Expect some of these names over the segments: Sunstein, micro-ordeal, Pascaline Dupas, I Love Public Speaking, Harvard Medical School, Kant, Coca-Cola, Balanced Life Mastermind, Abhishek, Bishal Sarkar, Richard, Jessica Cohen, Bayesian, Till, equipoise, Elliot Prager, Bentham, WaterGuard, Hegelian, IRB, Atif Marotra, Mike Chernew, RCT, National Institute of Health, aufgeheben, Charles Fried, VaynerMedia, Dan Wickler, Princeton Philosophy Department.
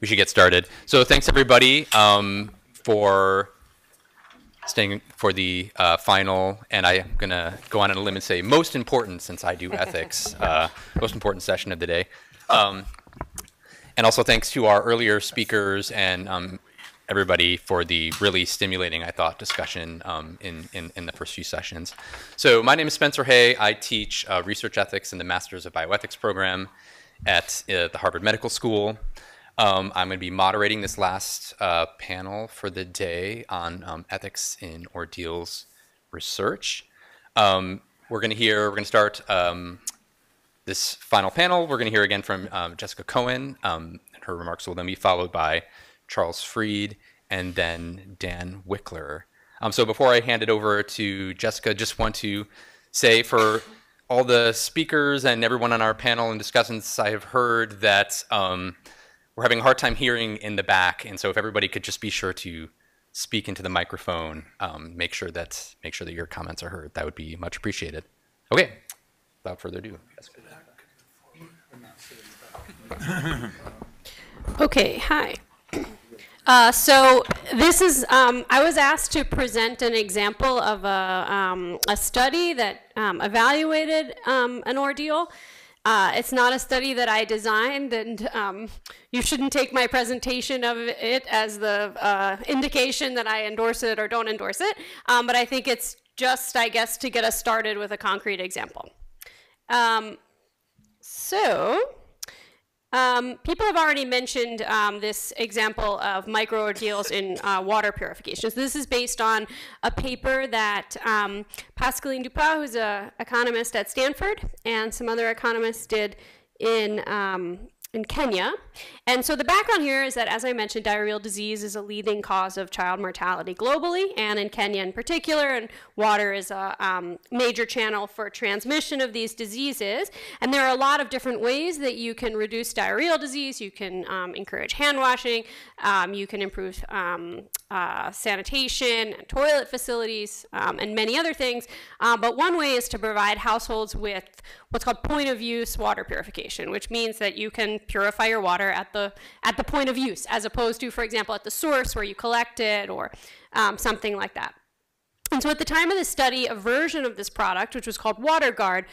we should get started. So thanks everybody for staying for the final, and I'm gonna go on a limb and say most important, since I do ethics, most important session of the day. And also thanks to our earlier speakers and everybody for the really stimulating, I thought, discussion in the first few sessions. So my name is Spencer Hay. I teach research ethics in the Masters of Bioethics program at the Harvard Medical School. I'm going to be moderating this last panel for the day on ethics in ordeals research. We're going to start this final panel. We're going to hear again from Jessica Cohen. Her remarks will then be followed by Charles Fried, and then Dan Wickler. So before I hand it over to Jessica, just want to say for all the speakers and everyone on our panel and discussants, I have heard that we're having a hard time hearing in the back. And so if everybody could just be sure to speak into the microphone, make sure that your comments are heard. That would be much appreciated. Okay, without further ado. Okay, hi. So this is, I was asked to present an example of a study that evaluated an ordeal. It's not a study that I designed, and you shouldn't take my presentation of it as the indication that I endorse it or don't endorse it. But I think it's just, I guess, to get us started with a concrete example. People have already mentioned this example of micro-ordeals in water purification. So this is based on a paper that Pascaline Dupas, who's an economist at Stanford, and some other economists did in Kenya. And so the background here is that, as I mentioned, diarrheal disease is a leading cause of child mortality globally, and in Kenya in particular, and water is a major channel for transmission of these diseases. And there are a lot of different ways that you can reduce diarrheal disease. You can encourage hand washing, you can improve sanitation, and toilet facilities, and many other things. But one way is to provide households with what's called point-of-use water purification, which means that you can purify your water at the point of use, as opposed to, for example, at the source where you collect it or something like that. And so at the time of the study, a version of this product, which was called WaterGuard,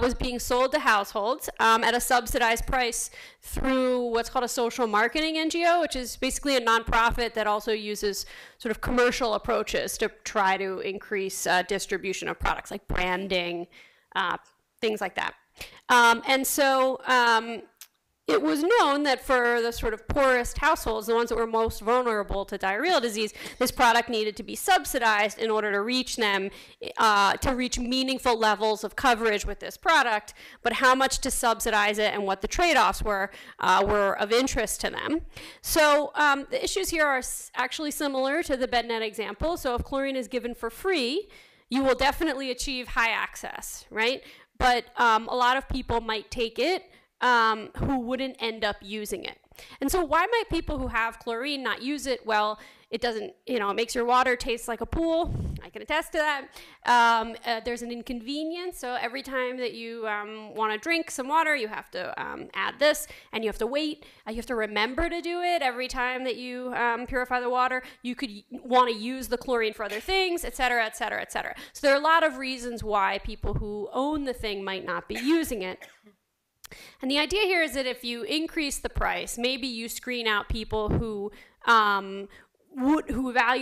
was being sold to households at a subsidized price through what's called a social marketing NGO, which is basically a nonprofit that also uses sort of commercial approaches to try to increase distribution of products, like branding, things like that. It was known that for the sort of poorest households, the ones that were most vulnerable to diarrheal disease, this product needed to be subsidized in order to reach them, to reach meaningful levels of coverage with this product. But how much to subsidize it and what the trade-offs were of interest to them. So the issues here are actually similar to the bed net example. So if chlorine is given for free, you will definitely achieve high access, right? But a lot of people might take it who wouldn't end up using it. And so why might people who have chlorine not use it? Well, it doesn't, you know, it makes your water taste like a pool. I can attest to that. There's an inconvenience. So every time that you want to drink some water, you have to add this, and you have to wait. You have to remember to do it every time that you purify the water. You could want to use the chlorine for other things, et cetera, et cetera, et cetera. So there are a lot of reasons why people who own the thing might not be using it. And the idea here is that if you increase the price, maybe you screen out people who value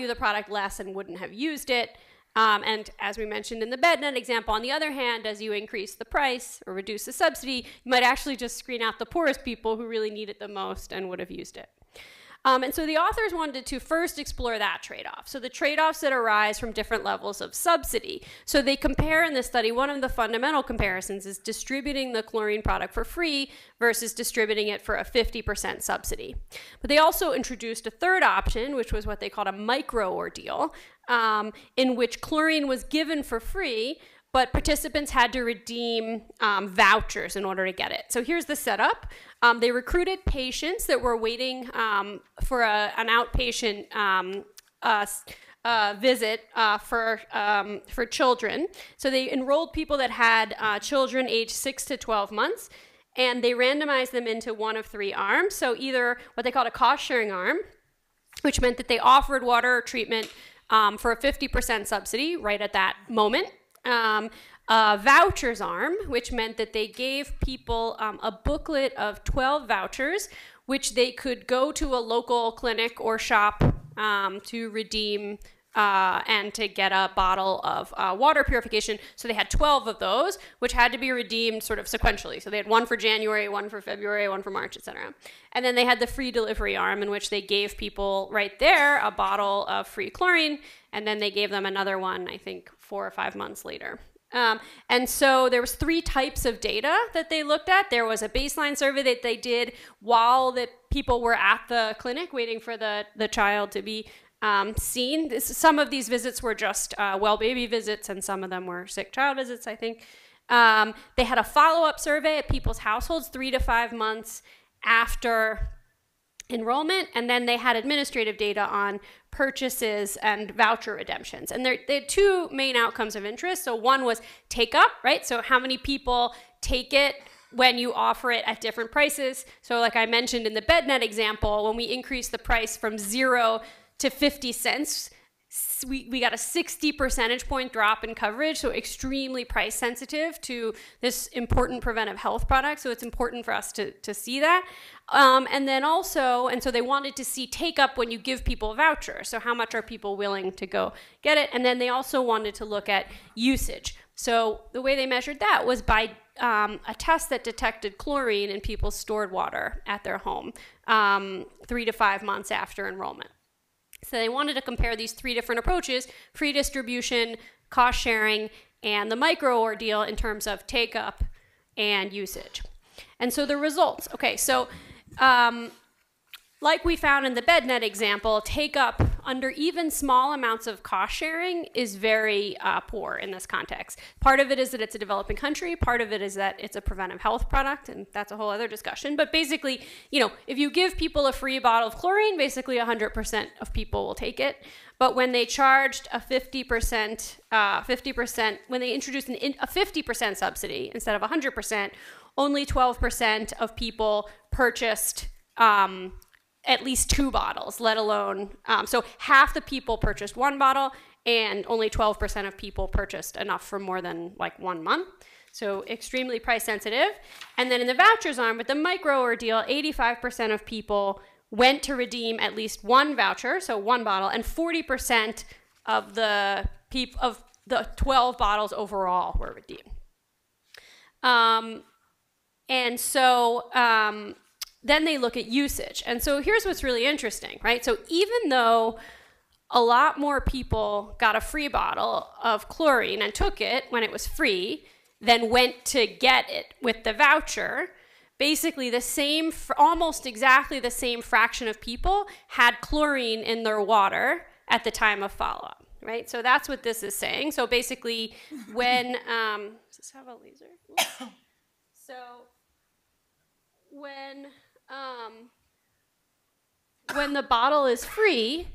the product less and wouldn't have used it. And as we mentioned in the BedNet example, on the other hand, as you increase the price or reduce the subsidy, you might actually just screen out the poorest people who really need it the most and would have used it. And so the authors wanted to first explore that trade-off. So the trade-offs that arise from different levels of subsidy. So they compare in this study, one of the fundamental comparisons is distributing the chlorine product for free versus distributing it for a 50% subsidy. But they also introduced a third option, which was what they called a micro-ordeal, in which chlorine was given for free, but participants had to redeem vouchers in order to get it. So here's the setup. They recruited patients that were waiting for an outpatient visit for children. So they enrolled people that had children aged 6 to 12 months. and they randomized them into one of three arms. So either what they called a cost-sharing arm, which meant that they offered water treatment for a 50% subsidy right at that moment. Vouchers arm, which meant that they gave people a booklet of 12 vouchers, which they could go to a local clinic or shop to redeem and to get a bottle of water purification. So they had 12 of those, which had to be redeemed sort of sequentially. So they had one for January, one for February, one for March, etc. And then they had the free delivery arm, in which they gave people right there a bottle of free chlorine, and then they gave them another one, I think, 4 or 5 months later. And so there was three types of data that they looked at. There was a baseline survey that they did while the people were at the clinic waiting for the child to be seen. Some of these visits were just well baby visits, and some of them were sick child visits, I think. They had a follow-up survey at people's households 3 to 5 months after enrollment, and then they had administrative data on purchases and voucher redemptions. And they had two main outcomes of interest. So one was take up, right? So how many people take it when you offer it at different prices. So like I mentioned in the BedNet example, when we increased the price from 0 to 50 cents, we got a 60 percentage point drop in coverage, so extremely price sensitive to this important preventive health product. So it's important for us to see that. And then also, and so they wanted to see take up when you give people a voucher. So how much are people willing to go get it? And then they also wanted to look at usage. So the way they measured that was by a test that detected chlorine in people's stored water at their home 3 to 5 months after enrollment. So they wanted to compare these three different approaches: free distribution, cost sharing, and the micro ordeal in terms of take up and usage. And so the results, okay, so like we found in the BedNet example, take up under even small amounts of cost sharing is very poor in this context. Part of it is that it's a developing country. Part of it is that it's a preventive health product, and that's a whole other discussion. But basically, you know, if you give people a free bottle of chlorine, basically 100% of people will take it. But when they charged a 50% subsidy instead of 100%, only 12% of people purchased at least two bottles, let alone, so half the people purchased one bottle, and only 12% of people purchased enough for more than like 1 month. So extremely price sensitive. And then in the vouchers arm with the micro ordeal, 85% of people went to redeem at least one voucher, so one bottle, and 40% of the 12 bottles overall were redeemed. And so, then they look at usage. And so here's what's really interesting, right? So even though a lot more people got a free bottle of chlorine and took it when it was free than went to get it with the voucher, basically the same, almost exactly the same fraction of people had chlorine in their water at the time of follow-up, right? So that's what this is saying. So basically when, does this have a laser? Ooh. So when the bottle is free,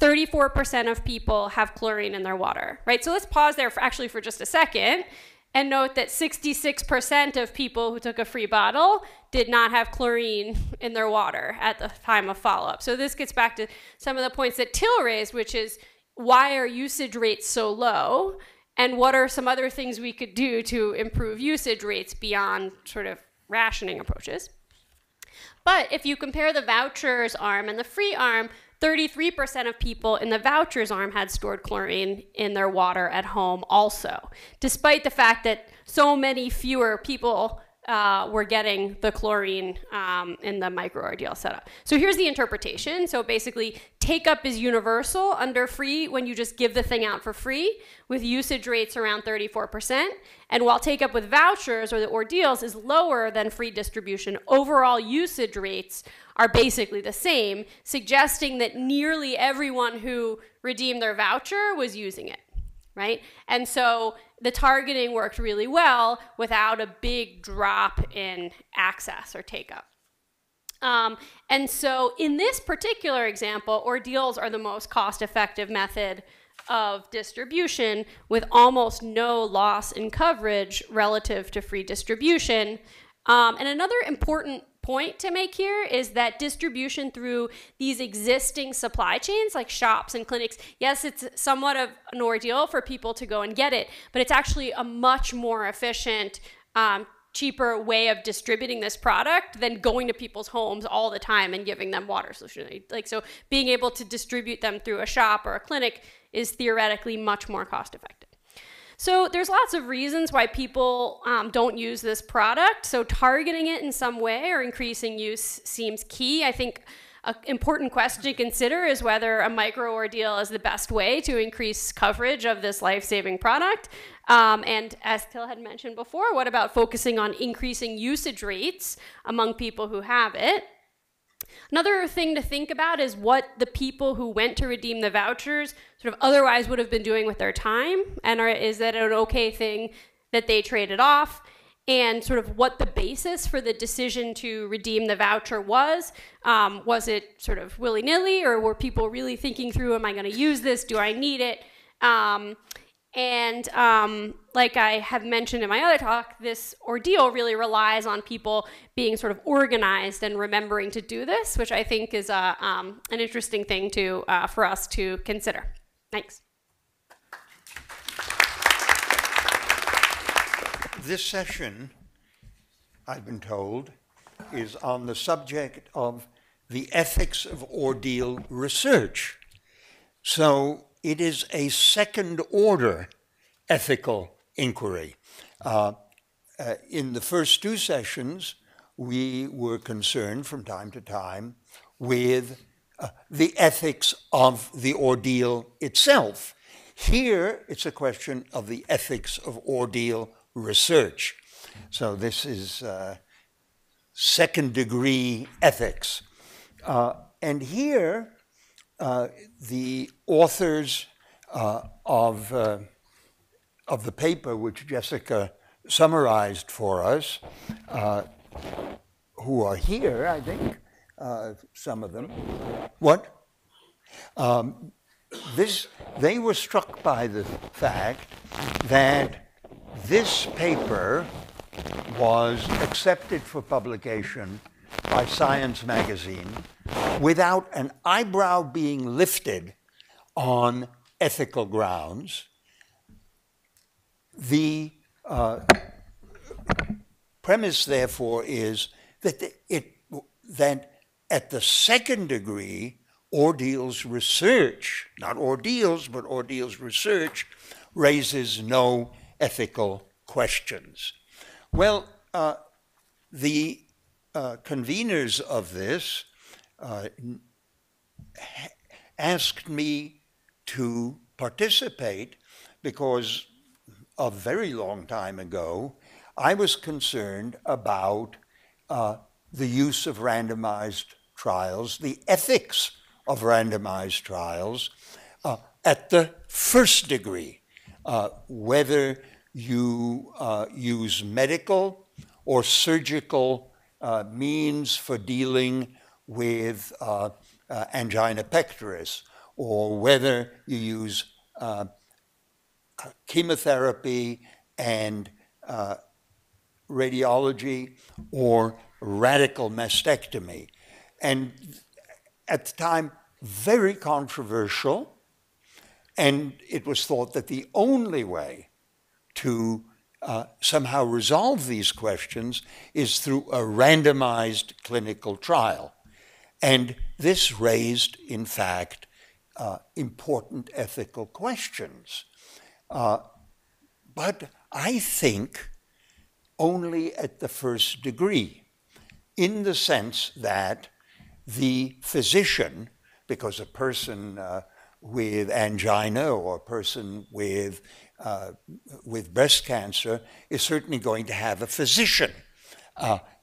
34% of people have chlorine in their water, right? So let's pause there for just a second and note that 66% of people who took a free bottle did not have chlorine in their water at the time of follow-up. So this gets back to some of the points that Till raised, which is why are usage rates so low, and what are some other things we could do to improve usage rates beyond sort of rationing approaches. But if you compare the vouchers arm and the free arm, 33% of people in the vouchers arm had stored chlorine in their water at home also, despite the fact that so many fewer people were getting the chlorine in the micro-ordeal setup. So here's the interpretation. So basically, take-up is universal under free when you just give the thing out for free, with usage rates around 34%. And while take-up with vouchers or the ordeals is lower than free distribution, overall usage rates are basically the same, suggesting that nearly everyone who redeemed their voucher was using it, right? And so the targeting worked really well without a big drop in access or take-up. And so in this particular example, ordeals are the most cost-effective method of distribution, with almost no loss in coverage relative to free distribution, And another important point to make here is that distribution through these existing supply chains like shops and clinics, yes, it's somewhat of an ordeal for people to go and get it, but it's actually a much more efficient, cheaper way of distributing this product than going to people's homes all the time and giving them water solution. Like, so being able to distribute them through a shop or a clinic is theoretically much more cost effective. So there's lots of reasons why people don't use this product. So targeting it in some way or increasing use seems key. I think an important question to consider is whether a micro ordeal is the best way to increase coverage of this life-saving product. And as Till had mentioned before, what about focusing on increasing usage rates among people who have it? Another thing to think about is what the people who went to redeem the vouchers sort of otherwise would have been doing with their time, and is that an okay thing that they traded off, and sort of what the basis for the decision to redeem the voucher was. Was it sort of willy-nilly, or were people really thinking through, am I going to use this, do I need it? Like I have mentioned in my other talk, this ordeal really relies on people being sort of organized and remembering to do this, which I think is an interesting thing to for us to consider. Thanks. This session, I've been told, is on the subject of the ethics of ordeal research. So it is a second-order ethical inquiry. In the first two sessions, we were concerned from time to time with the ethics of the ordeal itself. Here, it's a question of the ethics of ordeal research. So this is second-degree ethics. And here, the authors of the paper which Jessica summarized for us, who are here, I think, some of them. What? They were struck by the fact that this paper was accepted for publication by Science Magazine without an eyebrow being lifted on ethical grounds. The premise, therefore, is that, that at the second degree, ordeals research, not ordeals, but ordeals research, raises no ethical questions. Well, the conveners of this asked me to participate because a very long time ago, I was concerned about the use of randomized trials, the ethics of randomized trials at the first degree, whether you use medical or surgical means for dealing with angina pectoris, or whether you use chemotherapy and radiology or radical mastectomy. And at the time, very controversial, and it was thought that the only way to somehow resolve these questions is through a randomized clinical trial. And this raised, in fact, important ethical questions. But I think only at the first degree, in the sense that the physician, because a person with angina or a person with breast cancer is certainly going to have a physician.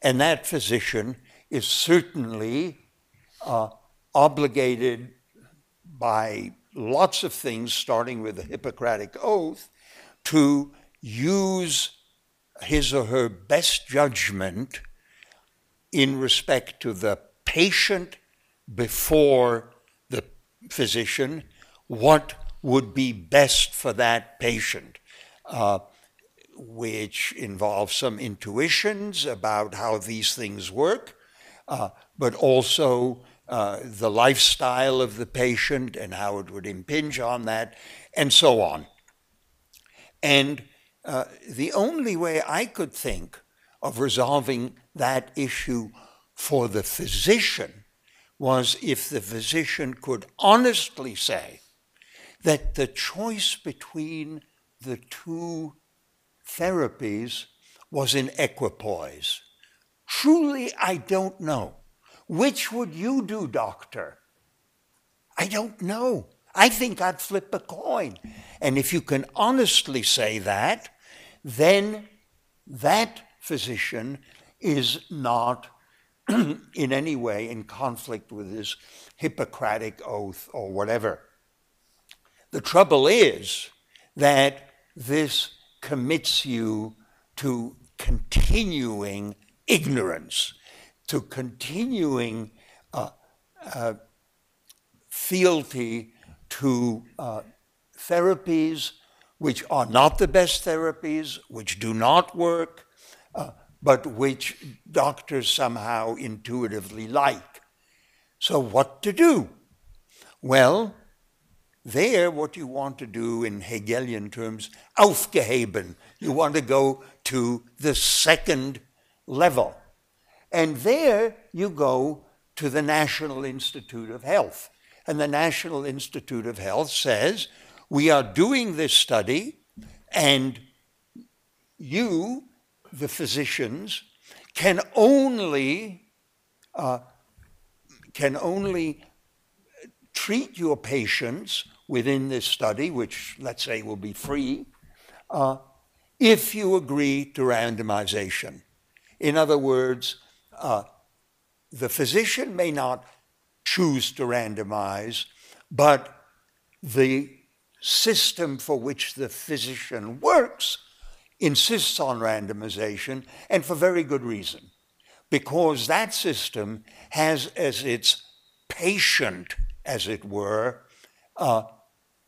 And that physician is certainly obligated by lots of things, starting with the Hippocratic Oath, to use his or her best judgment in respect to the patient before the physician, what would be best for that patient. which involves some intuitions about how these things work, but also the lifestyle of the patient and how it would impinge on that, and so on. And the only way I could think of resolving that issue for the physician was if the physician could honestly say that the choice between the two therapies was in equipoise. Truly, I don't know. Which would you do, doctor? I don't know. I think I'd flip a coin. And if you can honestly say that, then that physician is not in any way in conflict with his Hippocratic Oath or whatever. The trouble is that this commits you to continuing ignorance, to continuing fealty to therapies which are not the best therapies, which do not work, but which doctors somehow intuitively like. So what to do? Well, there, what you want to do in Hegelian terms, aufgeheben. You want to go to the second level. And there you go to the National Institute of Health. And the National Institute of Health says, we are doing this study, and you, the physicians, can only treat your patients within this study, which let's say will be free, if you agree to randomization. In other words, the physician may not choose to randomize, but the system for which the physician works insists on randomization, and for very good reason, because that system has as its patient, as it were,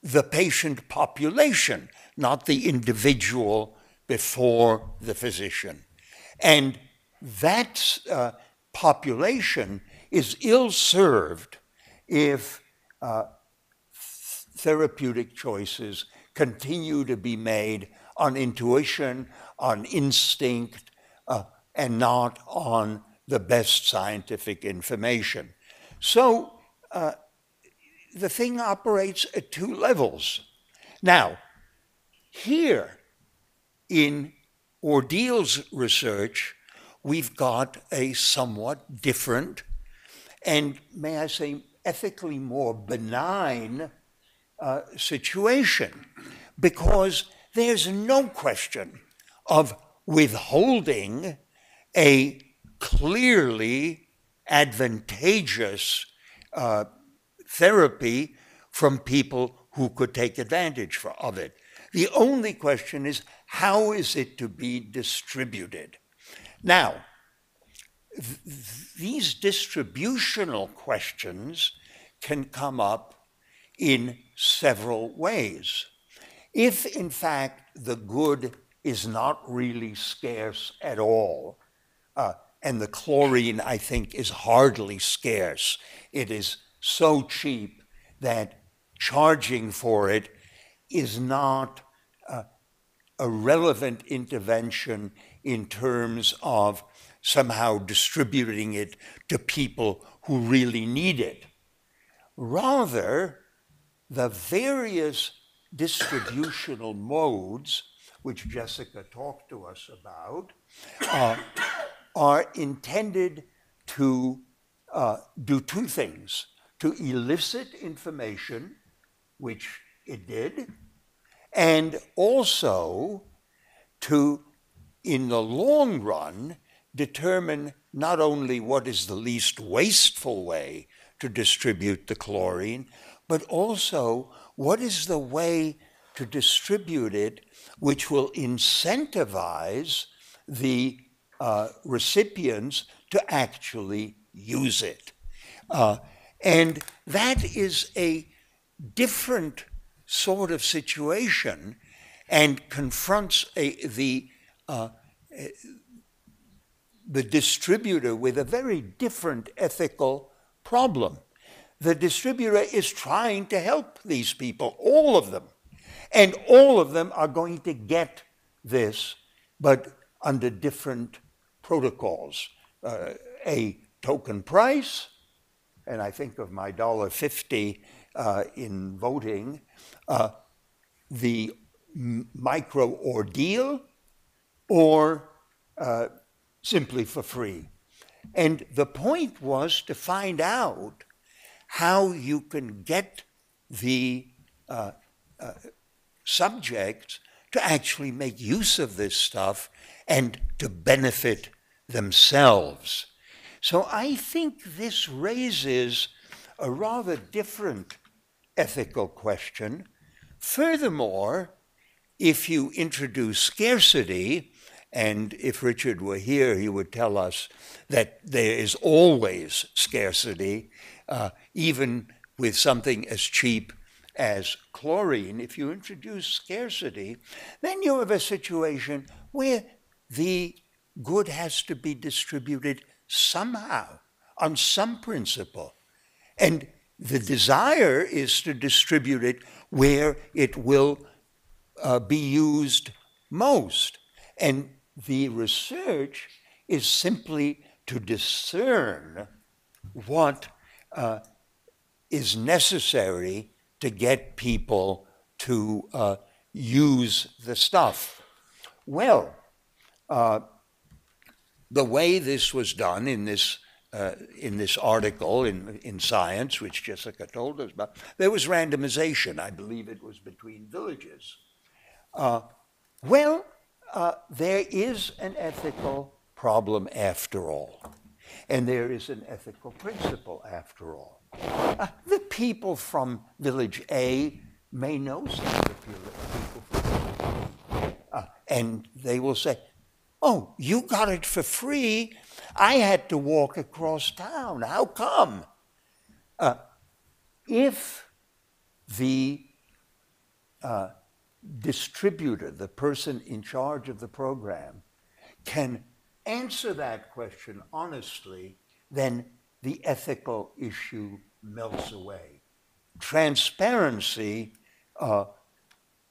the patient population, not the individual before the physician. And that population is ill-served if therapeutic choices continue to be made on intuition, on instinct, and not on the best scientific information. So the thing operates at two levels. Now, here in Ordeal's research, we've got a somewhat different and, may I say, ethically more benign situation, because there's no question of withholding a clearly advantageous therapy from people who could take advantage of it. The only question is, how is it to be distributed? Now, these distributional questions can come up in several ways. If, in fact, the good is not really scarce at all, and the chlorine, I think, is hardly scarce. It is so cheap that charging for it is not a relevant intervention in terms of somehow distributing it to people who really need it. Rather, the various distributional modes, which Jessica talked to us about, are intended to do two things: to elicit information, which it did, and also to, in the long run, determine not only what is the least wasteful way to distribute the chlorine, but also what is the way to distribute it which will incentivize the recipients to actually use it. And that is a different sort of situation, and confronts the distributor with a very different ethical problem. The distributor is trying to help these people, all of them. And all of them are going to get this, but under different protocols. A token price, and I think of my $1.50 in voting, the micro ordeal, or simply for free. And the point was to find out how you can get the subjects to actually make use of this stuff and to benefit themselves. So I think this raises a rather different ethical question. Furthermore, if you introduce scarcity, and if Richard were here, he would tell us that there is always scarcity, even with something as cheap as chlorine. If you introduce scarcity, then you have a situation where the good has to be distributed somehow, on some principle. And the desire is to distribute it where it will be used most. And the research is simply to discern what is necessary to get people to use the stuff. Well, the way this was done in this article in Science, which Jessica told us about, there was randomization. I believe it was between villages. There is an ethical problem after all. And there is an ethical principle after all. The people from village A may know some of the people from village B. And they will say, oh, you got it for free. I had to walk across town. How come? If the distributor, the person in charge of the program, can answer that question honestly, then the ethical issue melts away. Transparency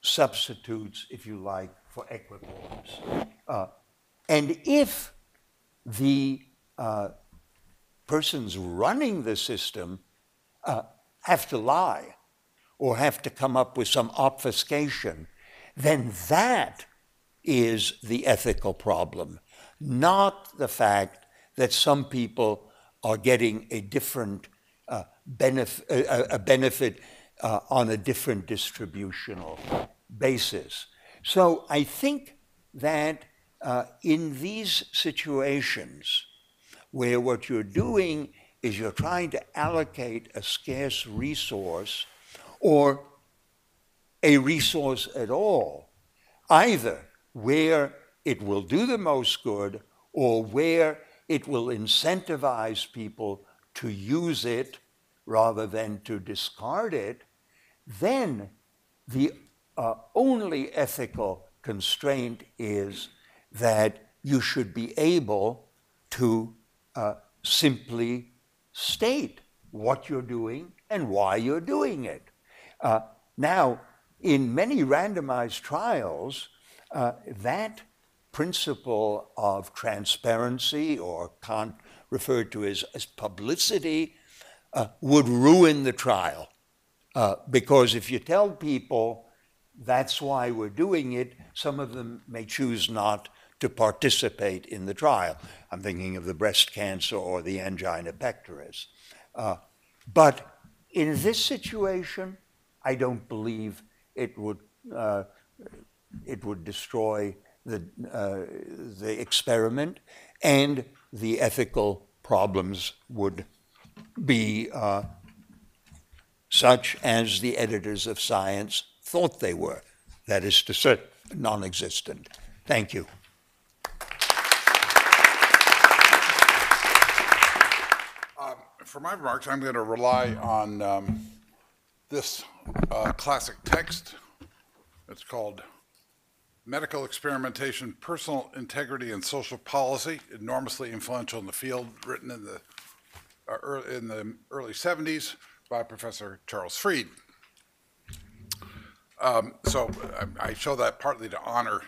substitutes, if you like, for equipoise. And if the persons running the system have to lie, or have to come up with some obfuscation, then that is the ethical problem, not the fact that some people are getting a different benefit on a different distributional basis. So I think that in these situations where what you're doing is you're trying to allocate a scarce resource or a resource at all, either where it will do the most good or where it will incentivize people to use it rather than to discard it, then the only ethical constraint is that you should be able to simply state what you're doing and why you're doing it. Now, in many randomized trials, that principle of transparency, or Kant referred to as publicity, would ruin the trial. Because if you tell people that's why we're doing it, some of them may choose not to participate in the trial. I'm thinking of the breast cancer or the angina pectoris. But in this situation, I don't believe it would destroy the experiment, and the ethical problems would be such as the editors of Science thought they were. That is to say, non-existent. Thank you. For my remarks, I'm going to rely on this classic text. It's called Medical Experimentation, Personal Integrity and Social Policy, enormously influential in the field, written in the early 70s by Professor Charles Fried. So I show that partly to honor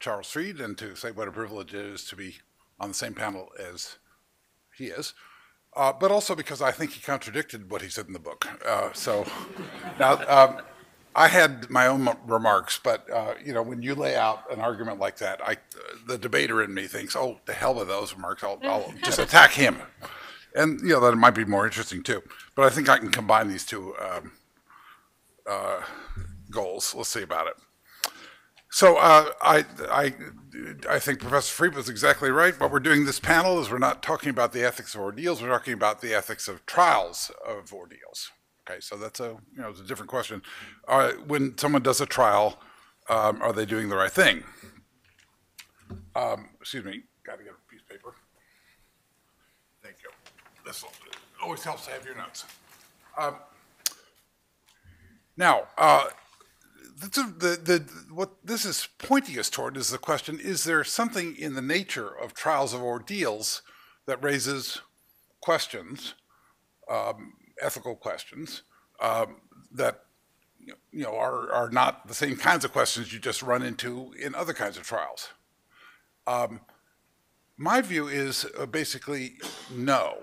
Charles Fried and to say what a privilege it is to be on the same panel as he is, but also because I think he contradicted what he said in the book. So now I had my own remarks, but you know, when you lay out an argument like that, the debater in me thinks, "Oh, the hell with those remarks! I'll just attack him," and you know that it might be more interesting too. But I think I can combine these two goals. Let's see about it. So I think Professor Fried was exactly right. What we're doing this panel is we're not talking about the ethics of ordeals. We're talking about the ethics of trials of ordeals. Okay, so that's a, you know, it's a different question. When someone does a trial, are they doing the right thing? Excuse me, gotta get a piece of paper. Thank you. This always helps to have your notes. Now. What this is pointing us toward is the question, is there something in the nature of trials of ordeals that raises questions, ethical questions, that you know are not the same kinds of questions you just run into in other kinds of trials? My view is basically no.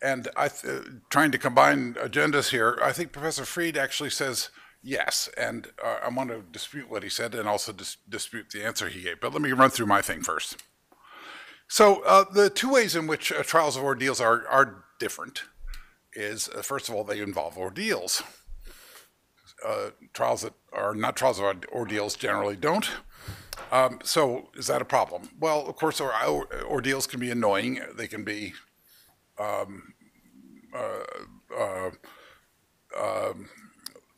And trying to combine agendas here, I think Professor Fried actually says yes, and I want to dispute what he said and also dispute the answer he gave, but let me run through my thing first. So the two ways in which trials of ordeals are different is, first of all, they involve ordeals. Trials that are not trials of ordeals generally don't. So is that a problem? Well, of course, ordeals can be annoying. They can be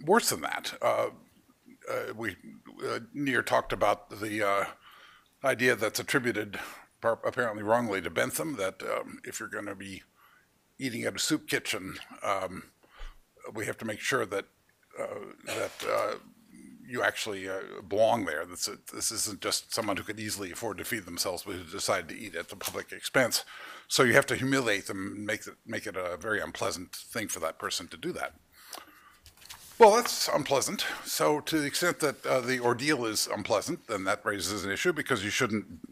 worse than that. Nir talked about the idea that's attributed apparently wrongly to Bentham, that if you're going to be eating at a soup kitchen, we have to make sure that you actually belong there. This isn't just someone who could easily afford to feed themselves, but who decided to eat at the public expense. So you have to humiliate them and make it a very unpleasant thing for that person to do that. Well, that's unpleasant. So to the extent that the ordeal is unpleasant, then that raises an issue, because you shouldn't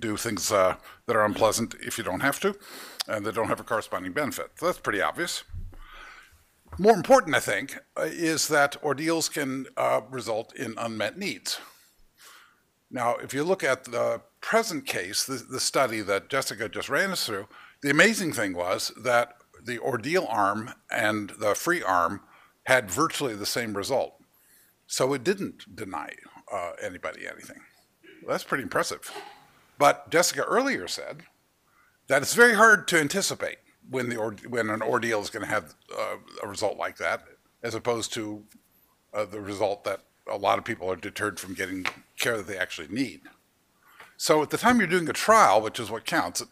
do things that are unpleasant if you don't have to, and that don't have a corresponding benefit. So that's pretty obvious. More important, I think, is that ordeals can result in unmet needs. Now, if you look at the present case, the study that Jessica just ran us through, the amazing thing was that the ordeal arm and the free arm had virtually the same result. So it didn't deny anybody anything. Well, that's pretty impressive. But Jessica earlier said that it's very hard to anticipate when an ordeal is going to have a result like that, as opposed to the result that a lot of people are deterred from getting care that they actually need. So at the time you're doing a trial, which is what counts,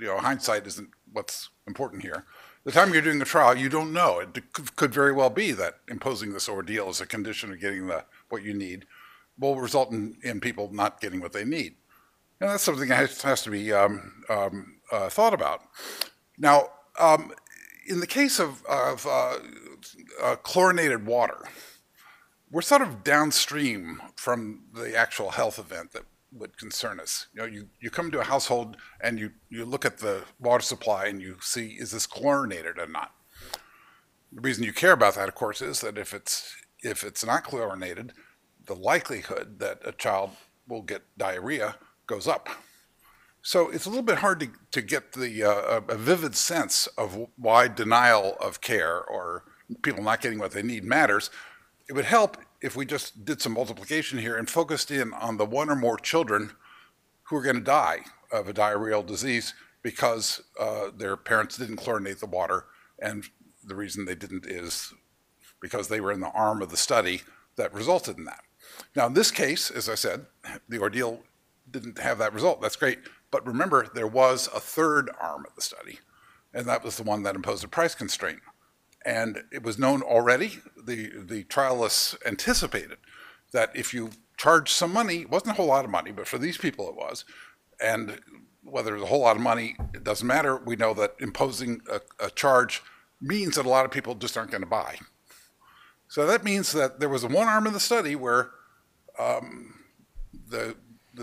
you know, hindsight isn't what's important here. The time you're doing a trial, you don't know. It could very well be that imposing this ordeal as a condition of getting what you need will result in people not getting what they need. And that's something that has to be thought about. Now, in the case of chlorinated water, we're sort of downstream from the actual health event that would concern us. You know, you come to a household and you look at the water supply and you see, is this chlorinated or not? The reason you care about that, of course, is that if it's not chlorinated, the likelihood that a child will get diarrhea goes up. So it's a little bit hard to get a vivid sense of why denial of care or people not getting what they need matters. It would help if we just did some multiplication here and focused in on the one or more children who are going to die of a diarrheal disease because their parents didn't chlorinate the water, and the reason they didn't is because they were in the arm of the study that resulted in that. Now in this case, as I said, the ordeal didn't have that result. That's great. But remember, there was a third arm of the study, and that was the one that imposed a price constraint. And it was known already, the trialists anticipated that if you charge some money, it wasn't a whole lot of money, but for these people it was, and whether it's a whole lot of money, it doesn't matter. We know that imposing a charge means that a lot of people just aren't going to buy. So that means that there was one arm of the study where the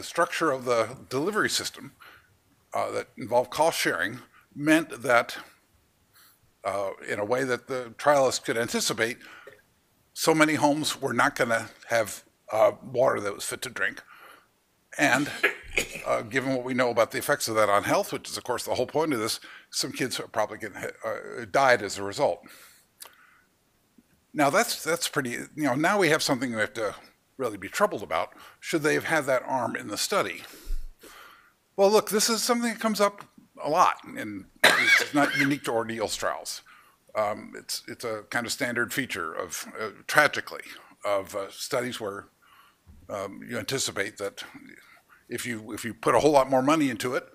structure of the delivery system that involved cost sharing meant that in a way that the trialists could anticipate, so many homes were not going to have water that was fit to drink. And given what we know about the effects of that on health, which is of course the whole point of this, some kids are probably died as a result. Now that's pretty, now we have something we have to really be troubled about. Should they have had that arm in the study? Well, look, this is something that comes up a lot, and it's not unique to ordeals trials. It's a kind of standard feature of, tragically, of studies where you anticipate that if you put a whole lot more money into it,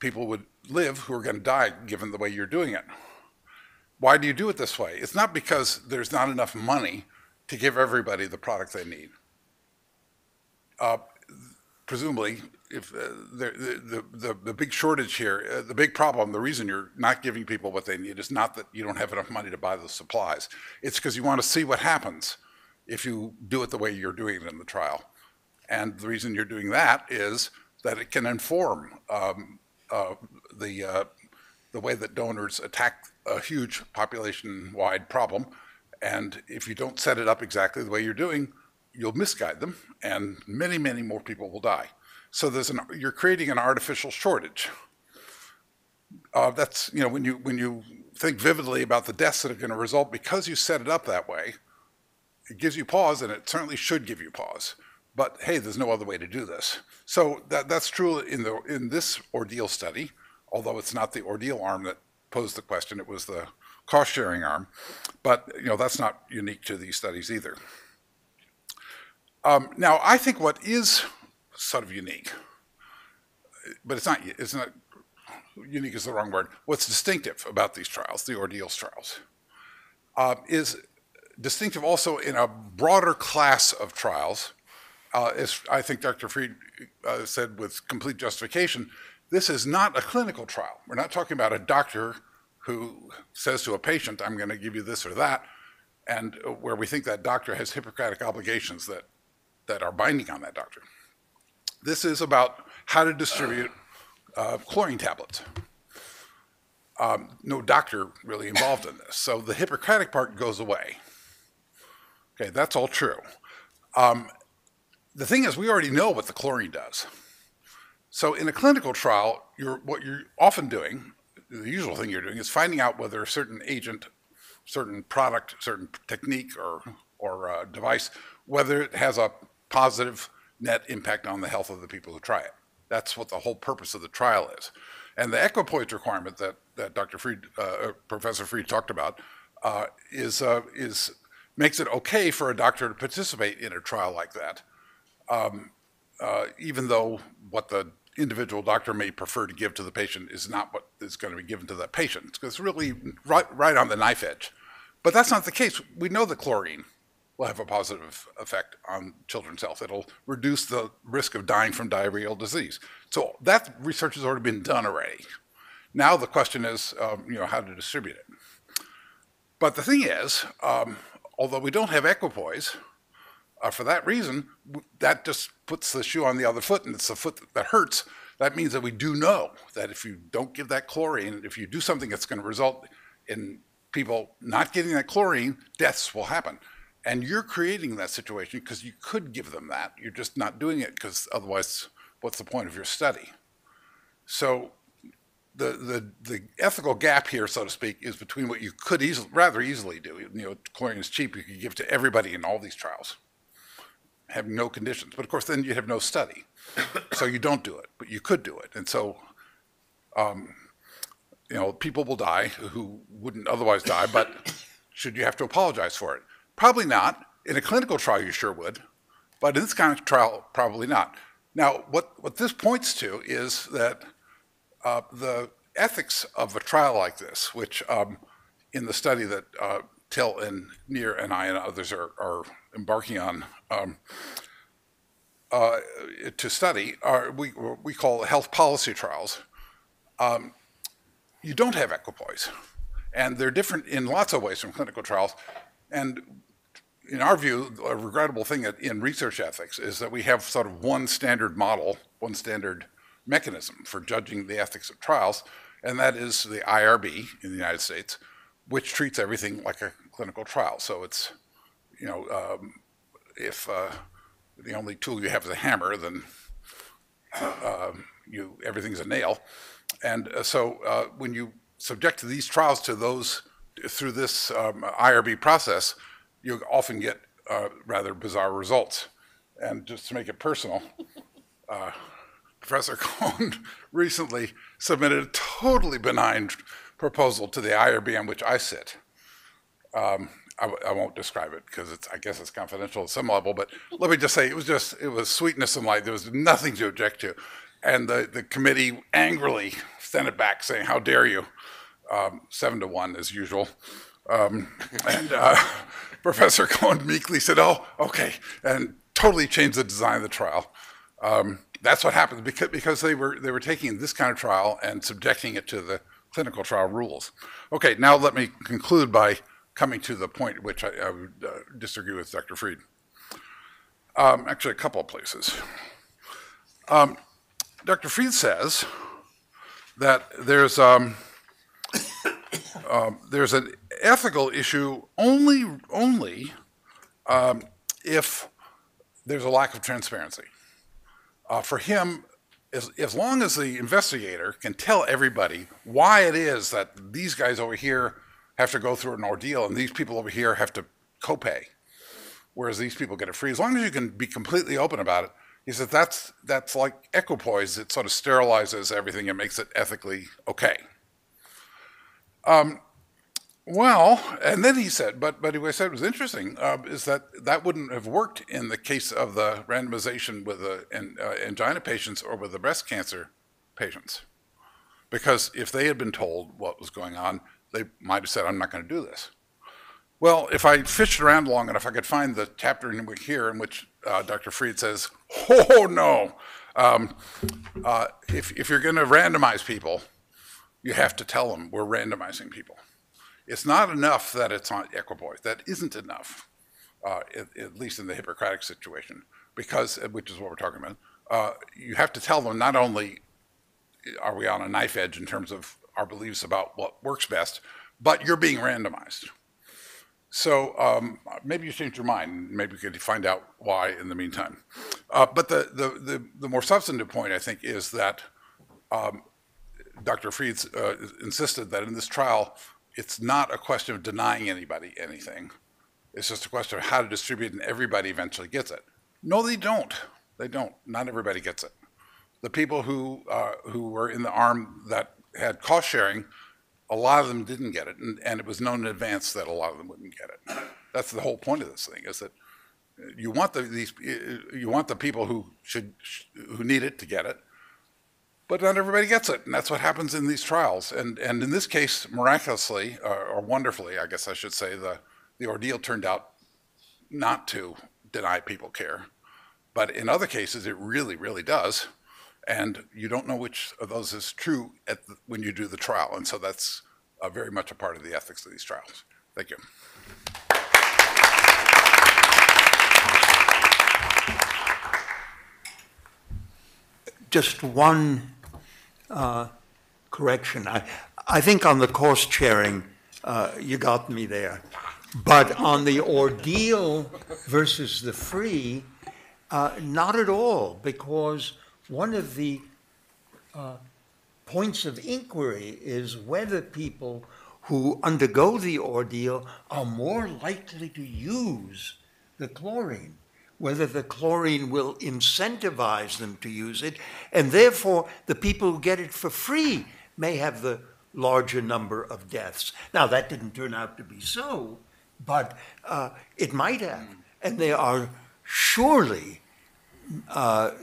people would live who are going to die given the way you're doing it. Why do you do it this way? It's not because there's not enough money to give everybody the product they need. Presumably, if the big shortage here, the big problem, the reason you're not giving people what they need is not that you don't have enough money to buy the supplies. It's because you want to see what happens if you do it the way you're doing it in the trial. And the reason you're doing that is that it can inform the way that donors attack a huge population-wide problem. And if you don't set it up exactly the way you're doing, you'll misguide them, and many, many more people will die. So there's you're creating an artificial shortage. That's, when you think vividly about the deaths that are going to result because you set it up that way, it gives you pause, and it certainly should give you pause. But hey, there's no other way to do this. So that's true in this ordeal study, although it's not the ordeal arm that posed the question, it was the cost-sharing arm. But that's not unique to these studies either. Now, I think what is sort of unique, but it's not unique is the wrong word. What's distinctive about these trials, the ordeals trials, is distinctive also in a broader class of trials. As I think Dr. Fried said with complete justification, this is not a clinical trial. We're not talking about a doctor who says to a patient, I'm going to give you this or that, and where we think that doctor has Hippocratic obligations that are binding on that doctor. This is about how to distribute chlorine tablets. No doctor really involved in this. So the Hippocratic part goes away. Okay, that's all true. The thing is, we already know what the chlorine does. So in a clinical trial, what you're often doing, the usual thing you're doing, is finding out whether a certain agent, certain product, certain technique or device, whether it has a positive net impact on the health of the people who try it. That's what the whole purpose of the trial is. And the equipoise requirement that Dr. Fried, Professor Fried talked about makes it okay for a doctor to participate in a trial like that. Even though what the individual doctor may prefer to give to the patient is not what is going to be given to that patient. It's really right on the knife edge. But that's not the case. We know that chlorine will have a positive effect on children's health. It'll reduce the risk of dying from diarrheal disease. So that research has already been done already. Now the question is, how to distribute it. But the thing is, although we don't have equipoise, for that reason, that just puts the shoe on the other foot, and it's the foot that hurts. That means that we do know that if you don't give that chlorine, if you do something that's going to result in people not getting that chlorine, deaths will happen. And you're creating that situation because you could give them that. You're just not doing it because otherwise, what's the point of your study? So the ethical gap here, so to speak, is between what you could rather easily do. Chlorine is cheap. You could give to everybody in all these trials. Have no conditions, but of course then you have no study, so you don't do it, but you could do it. And so people will die who wouldn't otherwise die, but should you have to apologize for it? Probably not. In a clinical trial you sure would, but in this kind of trial probably not. Now what this points to is that the ethics of a trial like this, which in the study that Till and Nir and I and others are embarking on to study are we call health policy trials. You don't have equipoise, and they're different in lots of ways from clinical trials. And in our view, a regrettable thing in research ethics is that we have sort of one standard model, one standard mechanism for judging the ethics of trials, and that is the IRB in the United States, which treats everything like a clinical trial. So it's, you know, if the only tool you have is a hammer, then everything's a nail. And so when you subject these trials to those through this IRB process, you often get rather bizarre results. And just to make it personal, Professor Cohen recently submitted a totally benign proposal to the IRB on which I sit. I won't describe it because I guess it's confidential at some level, but let me just say it was sweetness and light. There was nothing to object to. And the committee angrily sent it back saying, how dare you? 7-1 as usual. And Professor Cohen meekly said, oh, okay, and totally changed the design of the trial. That's what happened because they were taking this kind of trial and subjecting it to the clinical trial rules. Okay, now let me conclude by coming to the point at which I would disagree with Dr. Fried. Actually, a couple of places. Dr. Fried says that there's an ethical issue only if there's a lack of transparency. For him, as long as the investigator can tell everybody why it is that these guys over here have to go through an ordeal and these people over here have to copay, whereas these people get it free, as long as you can be completely open about it, he said that's like equipoise. It sort of sterilizes everything and makes it ethically okay. Well, and then he said, but what I said was interesting, is that wouldn't have worked in the case of the randomization with the angina patients or with the breast cancer patients. Because if they had been told what was going on, they might have said, I'm not going to do this. Well, if I fished around long enough, I could find the chapter here in which Dr. Fried says, oh, no, if you're going to randomize people, you have to tell them we're randomizing people. It's not enough that it's on equipoise. That isn't enough, at least in the Hippocratic situation, because, which is what we're talking about, you have to tell them not only are we on a knife edge in terms of our beliefs about what works best, but you're being randomized. So maybe you changed your mind. Maybe you could find out why in the meantime. But the more substantive point, I think, is that Dr. Fried insisted that in this trial, it's not a question of denying anybody anything. It's just a question of how to distribute, and everybody eventually gets it. No, they don't. They don't. Not everybody gets it. The people who were in the arm that had cost sharing, a lot of them didn't get it, and it was known in advance that a lot of them wouldn't get it. That's the whole point of this thing, is that you want the people who need it to get it, but not everybody gets it, and that's what happens in these trials. And in this case, miraculously, or wonderfully, I guess I should say, the ordeal turned out not to deny people care. But in other cases, it really, really does. And you don't know which of those is true when you do the trial. And so that's very much a part of the ethics of these trials. Thank you. Just one correction. I think on the cost sharing, you got me there. But on the ordeal versus the free, not at all, because one of the points of inquiry is whether people who undergo the ordeal are more likely to use the chlorine, whether the chlorine will incentivize them to use it, and therefore the people who get it for free may have the larger number of deaths. Now, that didn't turn out to be so, but it might have, and there are surely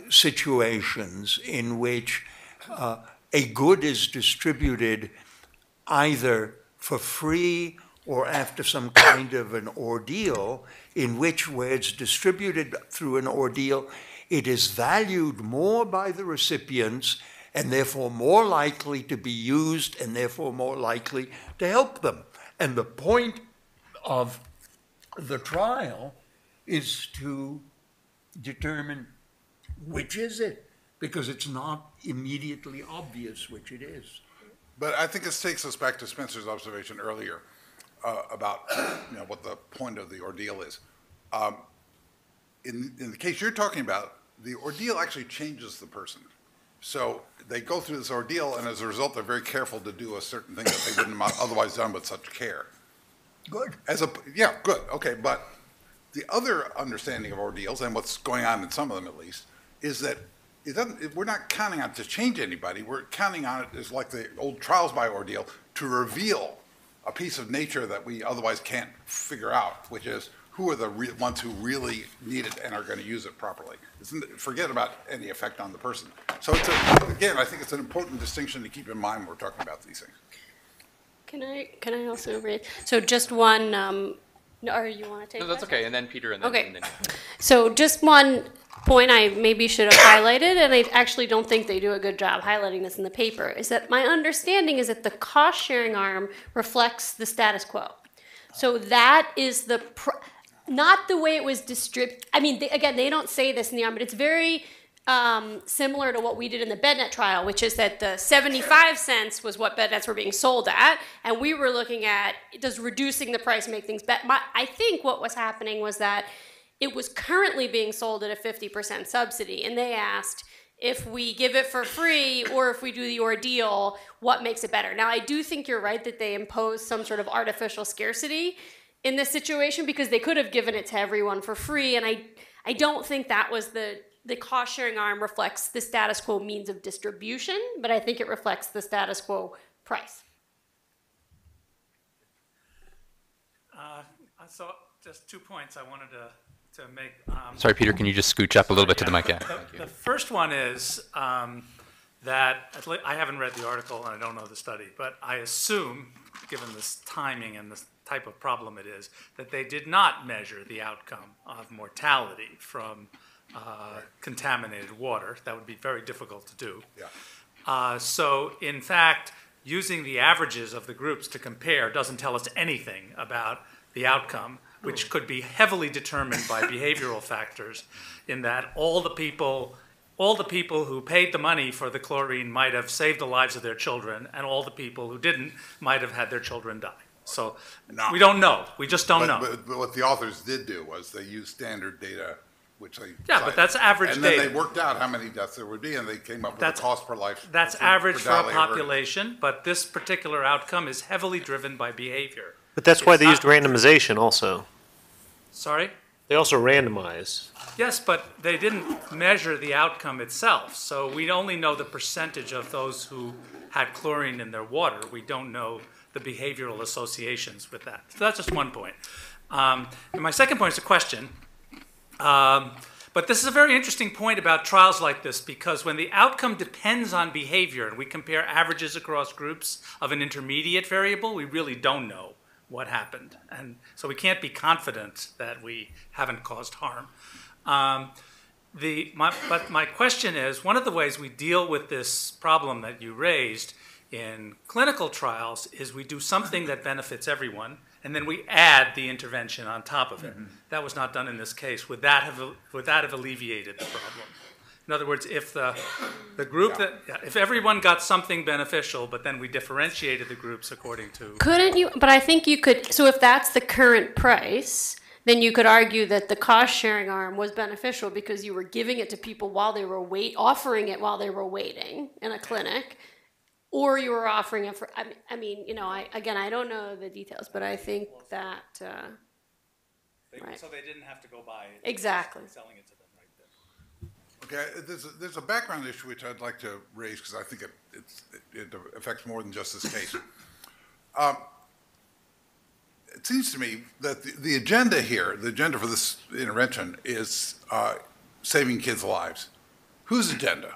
situations in which a good is distributed either for free or after some kind of an ordeal, in which, where it's distributed through an ordeal, it is valued more by the recipients and therefore more likely to be used and therefore more likely to help them. And the point of the trial is to determine which is it, because it's not immediately obvious which it is. But I think this takes us back to Spencer's observation earlier about what the point of the ordeal is. In the case you're talking about, the ordeal actually changes the person. So they go through this ordeal, and as a result, they're very careful to do a certain thing that they wouldn't have otherwise done with such care. Good. Yeah, good. Okay, but the other understanding of ordeals, and what's going on in some of them at least, is that we're not counting on it to change anybody. We're counting on it as, like the old trials by ordeal, to reveal a piece of nature that we otherwise can't figure out, which is who are the ones who really need it and are going to use it properly. Forget about any effect on the person. So it's again, I think it's an important distinction to keep in mind when we're talking about these things. Can I also raise? So just one. Or you want to take? No, that's okay. And then Peter, and then. Okay. And then. So just one point I maybe should have highlighted, and I actually don't think they do a good job highlighting this in the paper, is that my understanding is that the cost-sharing arm reflects the status quo. So that is the not the way it was distributed. I mean, again, they don't say this in the arm, but it's very similar to what we did in the BedNet trial, which is that the 75 cents was what BedNets were being sold at, and we were looking at, does reducing the price make things better? I think what was happening was that it was currently being sold at a 50% subsidy, and they asked, if we give it for free or if we do the ordeal, what makes it better? Now, I do think you're right that they impose some sort of artificial scarcity in this situation, because they could have given it to everyone for free, and I don't think that was the cost-sharing arm reflects the status quo means of distribution, but I think it reflects the status quo price. So just 2 points I wanted to make. Sorry, Peter, can you just scooch up a little bit to the mic? Yeah. The first one is that I haven't read the article and I don't know the study, but I assume, given this timing and this type of problem it is, that they did not measure the outcome of mortality from contaminated water. That would be very difficult to do. Yeah. So in fact, using the averages of the groups to compare doesn't tell us anything about the outcome, which could be heavily determined by behavioral factors, in that all the people who paid the money for the chlorine might have saved the lives of their children, and all the people who didn't might have had their children die. So no. We don't know. We just don't know. But what the authors did do was they used standard data, which they cited. But that's average data. And then they worked out how many deaths there would be, and they came up with a cost per life. That's average for a population, but this particular outcome is heavily driven by behavior. But that's why they used randomization also. Sorry? They also randomize. Yes, but they didn't measure the outcome itself. So we only know the percentage of those who had chlorine in their water. We don't know the behavioral associations with that. So that's just one point. And my second point is a question. But this is a very interesting point about trials like this, because when the outcome depends on behavior and we compare averages across groups of an intermediate variable, we really don't know what happened. And so we can't be confident that we haven't caused harm. But my question is, one of the ways we deal with this problem that you raised in clinical trials is we do something that benefits everyone, and then we add the intervention on top of it. Mm-hmm. That was not done in this case. Would that have alleviated the problem? In other words, if the group if everyone got something beneficial, but then we differentiated the groups according to... Couldn't you, but I think you could, so if that's the current price, then you could argue that the cost-sharing arm was beneficial because you were giving it to people while they were offering it while they were waiting in a clinic. Or you were offering it for, I mean, again, I don't know the details, but I think that, So they didn't have to go buy it. Exactly. Selling it to them right there. Okay, there's a background issue which I'd like to raise because I think it affects more than just this case. It seems to me that the agenda here, the agenda for this intervention is saving kids' lives. Whose agenda?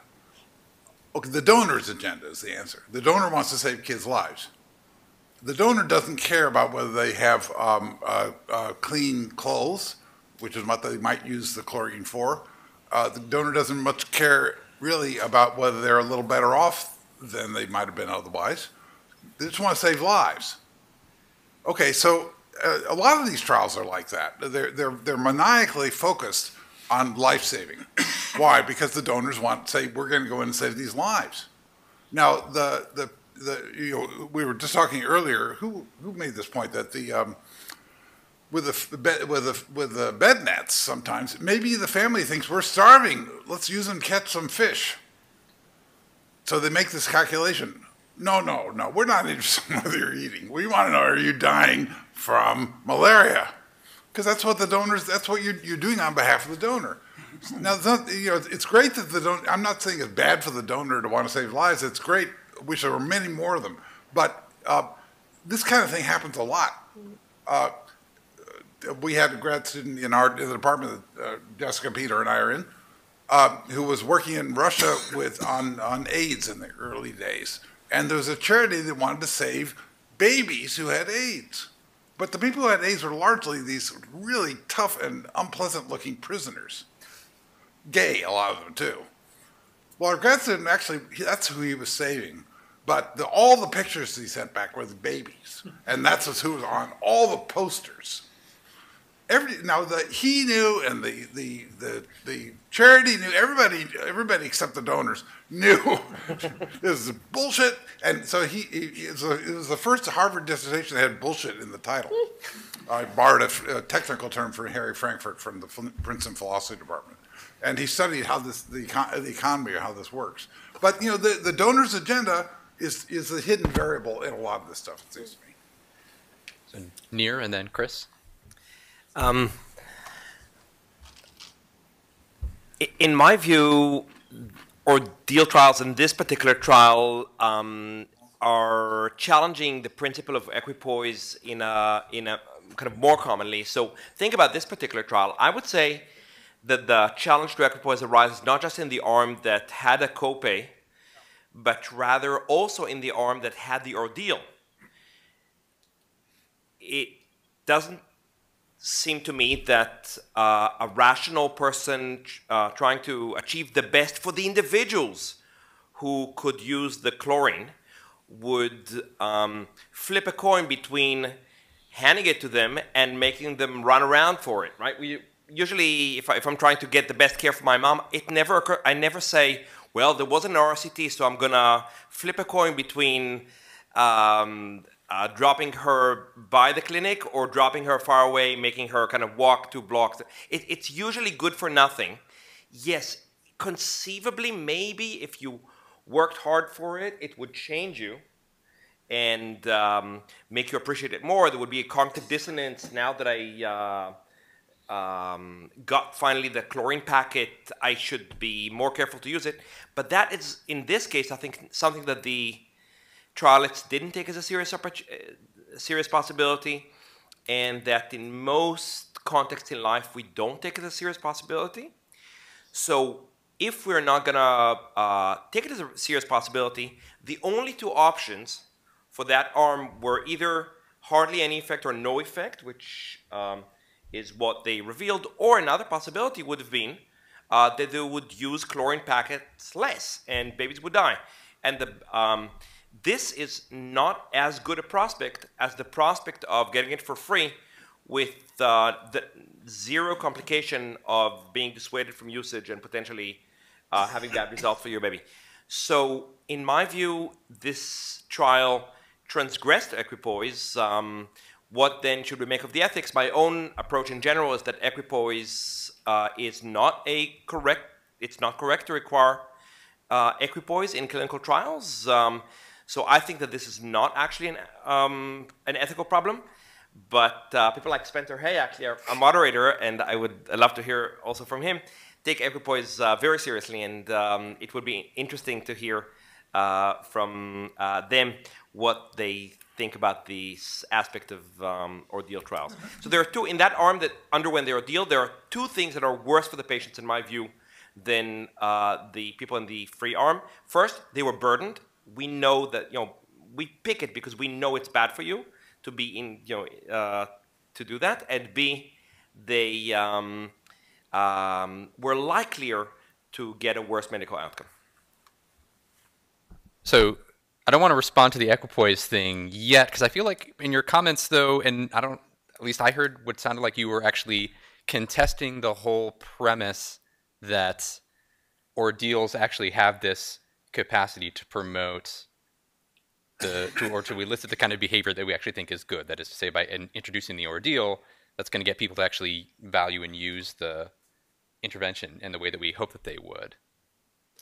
Okay, the donor's agenda is the answer. The donor wants to save kids' lives. The donor doesn't care about whether they have clean clothes, which is what they might use the chlorine for. The donor doesn't much care really about whether they're a little better off than they might have been otherwise. They just want to save lives. Okay, so a lot of these trials are like that. They're maniacally focused on life-saving. Why? Because the donors want to say, we're going to go in and save these lives. Now, we were just talking earlier. Who made this point that the with the bed nets sometimes maybe the family thinks we're starving. Let's use them catch some fish. So they make this calculation. No. We're not interested in whether you're eating. We want to know, are you dying from malaria? Because that's what the donors. That's what you're doing on behalf of the donor. Now, it's great that the donor. I'm not saying it's bad for the donor to want to save lives. It's great. Wish there were many more of them, but this kind of thing happens a lot. We had a grad student in the department that Jessica, Peter, and I are in, who was working in Russia on AIDS in the early days, and there was a charity that wanted to save babies who had AIDS, but the people who had AIDS were largely these really tough and unpleasant-looking prisoners, gay, a lot of them too. Well, our grad student actually, that's who he was saving. But all the pictures he sent back were the babies. And that's who was on all the posters. He knew, and the charity knew, everybody except the donors knew this is bullshit. And so it was the first Harvard dissertation that had bullshit in the title. I borrowed a technical term from Harry Frankfurt from the Princeton Philosophy Department. And he studied how the economy, or how this works. But the donor's agenda is the hidden variable in a lot of this stuff, it seems to me. So Nir, and then Chris. In my view, ordeal trials, in this particular trial, are challenging the principle of equipoise in a kind of more commonly. So think about this particular trial. I would say that the challenge to equipoise arises not just in the arm that had a copay, but rather also in the arm that had the ordeal. It doesn't seem to me that a rational person trying to achieve the best for the individuals who could use the chlorine would flip a coin between handing it to them and making them run around for it, right? Usually, if I'm trying to get the best care for my mom, I never say, well, there was an RCT, so I'm going to flip a coin between dropping her by the clinic or dropping her far away, making her kind of walk 2 blocks. It's usually good for nothing. Yes, conceivably, maybe if you worked hard for it, it would change you and make you appreciate it more. There would be a cognitive dissonance now that I got finally the chlorine packet, I should be more careful to use it. But that is, in this case, I think something that the trialists didn't take as a serious possibility, and that in most contexts in life, we don't take it as a serious possibility. So if we're not going to take it as a serious possibility, the only 2 options for that arm were either hardly any effect or no effect, which is what they revealed, or another possibility would have been that they would use chlorine packets less and babies would die. And this is not as good a prospect as the prospect of getting it for free with the 0 complication of being dissuaded from usage and potentially having that result for your baby. So in my view, this trial transgressed equipoise. What then should we make of the ethics? My own approach in general is that equipoise it's not correct to require equipoise in clinical trials. So I think that this is not actually an ethical problem, but people like Spencer Hay actually are a moderator, and I would love to hear also from him, take equipoise very seriously, and it would be interesting to hear from them what they think about this aspect of ordeal trials. So there are 2, in that arm that underwent the ordeal, there are 2 things that are worse for the patients, in my view, than the people in the free arm. First, they were burdened. We know that, we pick it because we know it's bad for you to be in, to do that, and B, they were likelier to get a worse medical outcome. So I don't want to respond to the equipoise thing yet, because I feel like in your comments, though, and I don't, at least I heard what sounded like you were actually contesting the whole premise that ordeals actually have this capacity to promote the, to elicit the kind of behavior that we actually think is good. That is to say, by introducing the ordeal, that's going to get people to actually value and use the intervention in the way that we hope that they would.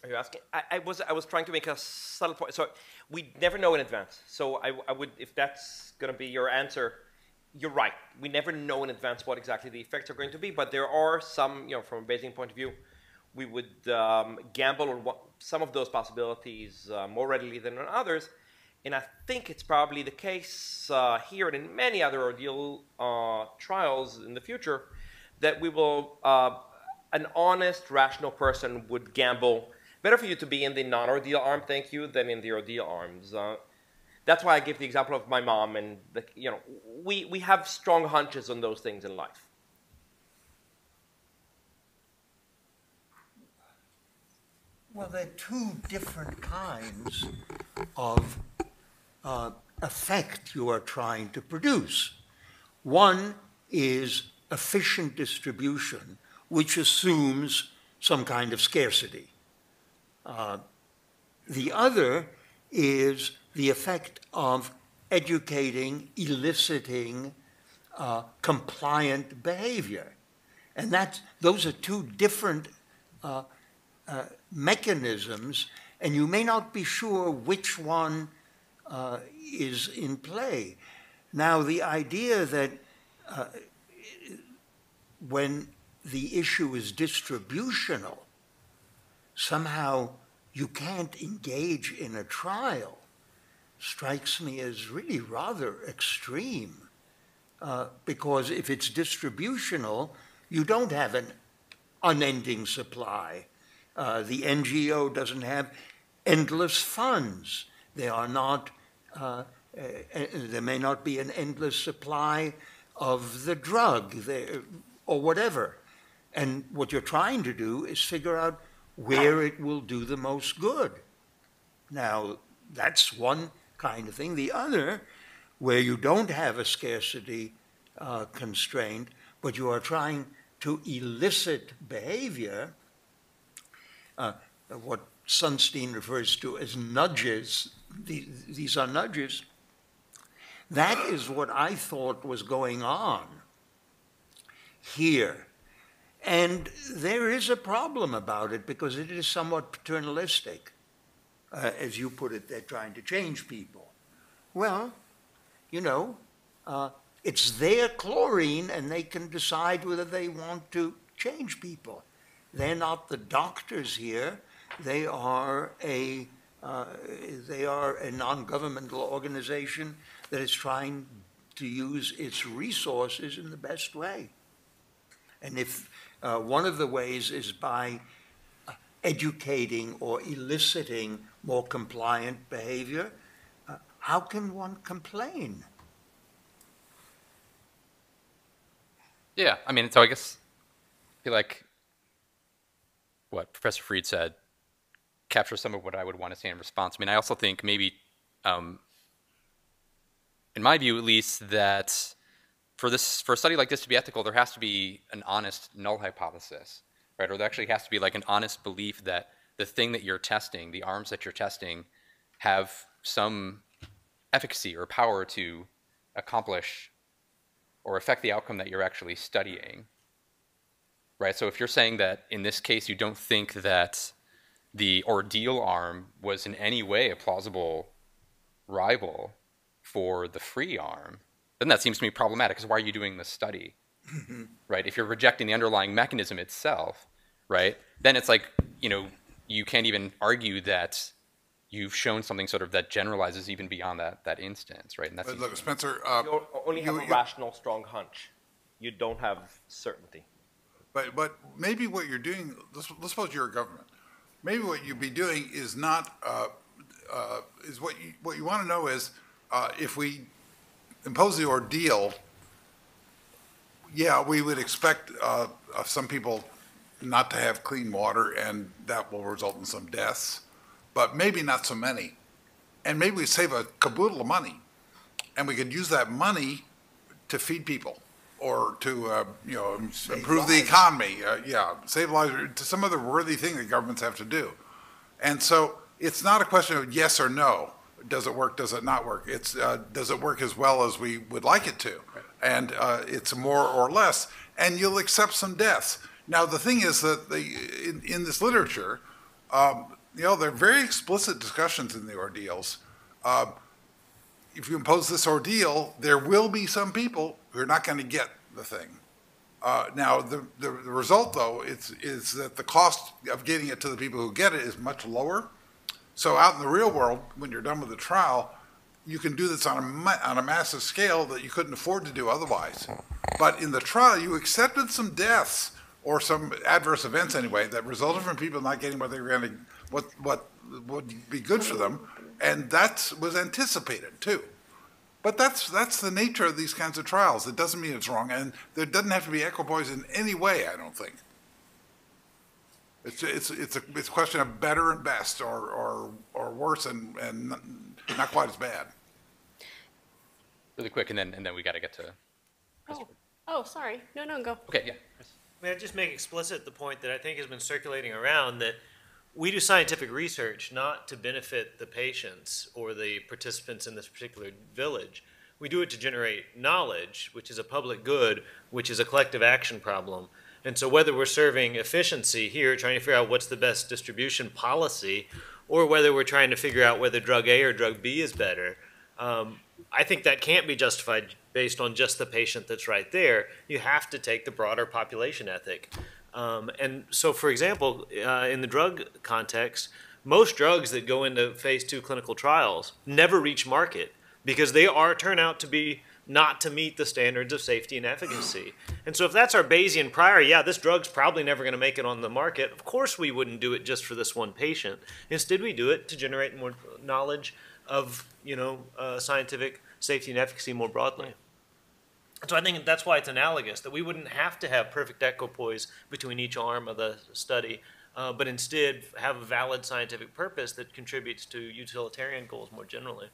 Are you asking? I was trying to make a subtle point. So we never know in advance. So I would, if that's going to be your answer, you're right. We never know in advance what exactly the effects are going to be. But there are some, from a Bayesian point of view, we would gamble on what, some of those possibilities more readily than on others. And I think it's probably the case here and in many other ordeal trials in the future that we will, an honest, rational person would gamble. Better for you to be in the non-ordeal arm, thank you, than in the ordeal arms. That's why I give the example of my mom, and the, we have strong hunches on those things in life. Well, there are two different kinds of effect you are trying to produce. One is efficient distribution, which assumes some kind of scarcity. The other is the effect of educating, eliciting compliant behavior. And that's, those are two different mechanisms, and you may not be sure which one is in play. Now, the idea that when the issue is distributional, somehow you can't engage in a trial strikes me as really rather extreme, because if it's distributional, you don't have an unending supply. The NGO doesn't have endless funds. There are not, there may not be an endless supply of the drug there, or whatever. And what you're trying to do is figure out where it will do the most good. Now, that's one kind of thing. The other, where you don't have a scarcity constraint, but you are trying to elicit behavior, what Sunstein refers to as nudges, these are nudges, that is what I thought was going on here. And there is a problem about it, because it is somewhat paternalistic. As you put it, they're trying to change people. Well, it's their chlorine, and they can decide whether they want to change people. They're not the doctors here. They are a non-governmental organization that is trying to use its resources in the best way. And if one of the ways is by educating or eliciting more compliant behavior, how can one complain? Yeah, I mean, so I guess I feel like what Professor Fried said captures some of what I would want to say in response. I mean, I also think maybe, in my view at least, that for a study like this to be ethical, there has to be an honest null hypothesis. Right? Or there actually has to be like an honest belief that the thing that you're testing, the arms that you're testing, have some efficacy or power to accomplish or affect the outcome that you're actually studying. Right? So if you're saying that in this case you don't think that the ordeal arm was in any way a plausible rival for the free arm, then that seems to me problematic, because why are you doing this study? Right? If you're rejecting the underlying mechanism itself, right, then it's like, you can't even argue that you've shown something sort of that generalizes even beyond that instance, right? And that's look, Spencer, you only have a rational, strong hunch. You don't have certainty. But maybe what you're doing, let's suppose you're a government. Maybe what you'd be doing is not is what you want to know is if we impose the ordeal, yeah, we would expect some people not to have clean water, and that will result in some deaths, but maybe not so many. And maybe we save a caboodle of money, and we could use that money to feed people or to you know, improve the economy, yeah, save lives, to some other worthy thing that governments have to do. And so it's not a question of yes or no. Does it work? Does it not work? It's does it work as well as we would like it to? And it's more or less, and you'll accept some deaths. Now, the thing is that in this literature, you know, there are very explicit discussions in the ordeals. If you impose this ordeal, there will be some people who are not going to get the thing. Now, the result, though, is that the cost of getting it to the people who get it is much lower. So out in the real world, when you're done with the trial, you can do this on a massive scale that you couldn't afford to do otherwise. But in the trial, you accepted some deaths or some adverse events anyway that resulted from people not getting what they were going to, what would be good for them, and that was anticipated too. But that's the nature of these kinds of trials. It doesn't mean it's wrong, and there doesn't have to be equipoise in any way, I don't think. It's a question of better and best, or worse and not quite as bad. Really quick, and then we got to get to. Oh, sorry. No, go. Okay, yeah. May I just make explicit the point that I think has been circulating around, that we do scientific research not to benefit the patients or the participants in this particular village. We do it to generate knowledge, which is a public good, which is a collective action problem. And so whether we're serving efficiency here, trying to figure out what's the best distribution policy, or whether we're trying to figure out whether drug A or drug B is better, I think that can't be justified based on just the patient that's right there. You have to take the broader population ethic. And so, for example, in the drug context, most drugs that go into phase 2 clinical trials never reach market because they turn out to be not to meet the standards of safety and efficacy. And so if that's our Bayesian prior, yeah, this drug's probably never going to make it on the market. Of course we wouldn't do it just for this one patient. Instead, we do it to generate more knowledge of, you know, scientific safety and efficacy more broadly. So I think that's why it's analogous, that we wouldn't have to have perfect equipoise between each arm of the study, but instead have a valid scientific purpose that contributes to utilitarian goals more generally,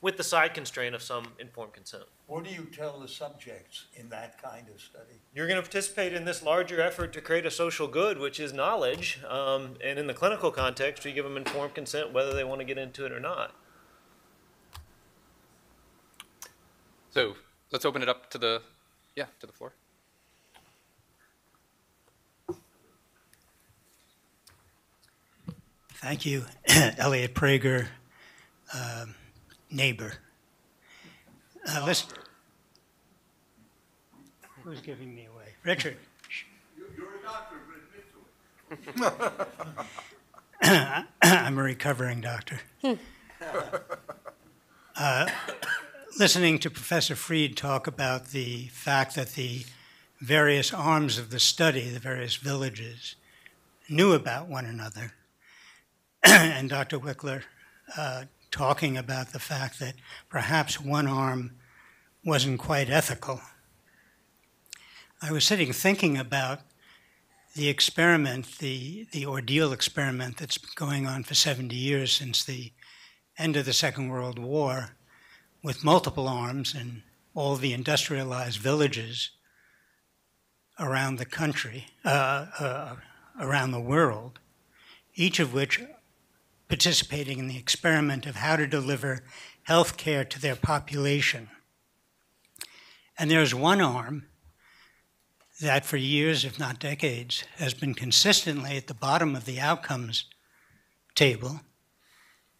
with the side constraint of some informed consent. What do you tell the subjects in that kind of study? You're going to participate in this larger effort to create a social good, which is knowledge. And in the clinical context, we give them informed consent whether they want to get into it or not. So let's open it up to the, yeah, to the floor. Thank you, Elliot Prager. Neighbor. Who's giving me away? Richard. You're a doctor, but admit to it. I'm a recovering doctor. Listening to Professor Fried talk about the fact that the various arms of the study, the various villages, knew about one another, and Dr. Wickler talking about the fact that perhaps one arm wasn't quite ethical. I was sitting thinking about the experiment, the ordeal experiment that's been going on for 70 years since the end of the Second World War, with multiple arms in all the industrialized villages around the country, around the world, each of which participating in the experiment of how to deliver health care to their population. And there's one arm that for years, if not decades, has been consistently at the bottom of the outcomes table,